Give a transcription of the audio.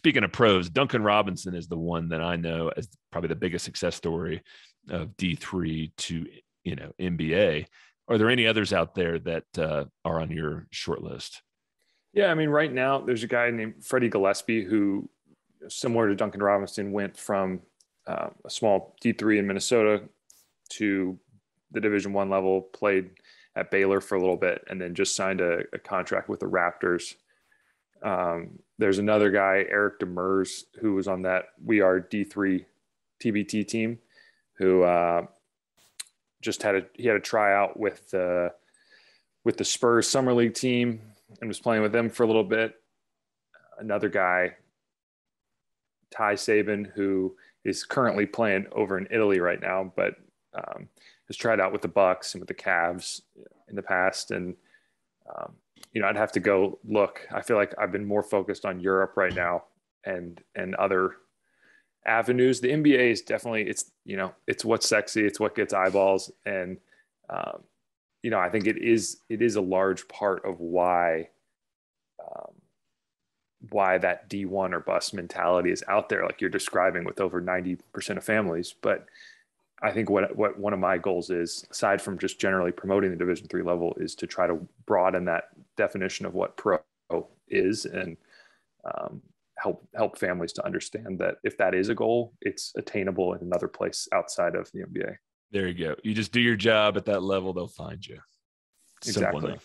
speaking of pros, Duncan Robinson is the one that I know as probably the biggest success story of D3 to, you know, NBA. Are there any others out there that are on your short list? Yeah, I mean, right now there's a guy named Freddie Gillespie who, similar to Duncan Robinson, went from a small D3 in Minnesota to the Division I level, played at Baylor for a little bit, and then just signed a contract with the Raptors. There's another guy, Eric Demers, who was on that We Are D3 TBT team, who just had a tryout with the Spurs Summer League team and was playing with them for a little bit. Another guy, Ty Saban, who is currently playing over in Italy right now, but has tried out with the Bucks and with the Cavs in the past. And, you know, I'd have to go look. I feel like I've been more focused on Europe right now and other avenues. The NBA is definitely, it's, you know, it's what's sexy. It's what gets eyeballs. And, you know, I think it is a large part of why that D1 or bust mentality is out there, like you're describing, with over 90% of families. But I think what one of my goals is, aside from just generally promoting the Division III level, is to try to broaden that definition of what pro is and help families to understand that if that is a goal, it's attainable in another place outside of the NBA. There you go. You just do your job at that level, they'll find you. Exactly.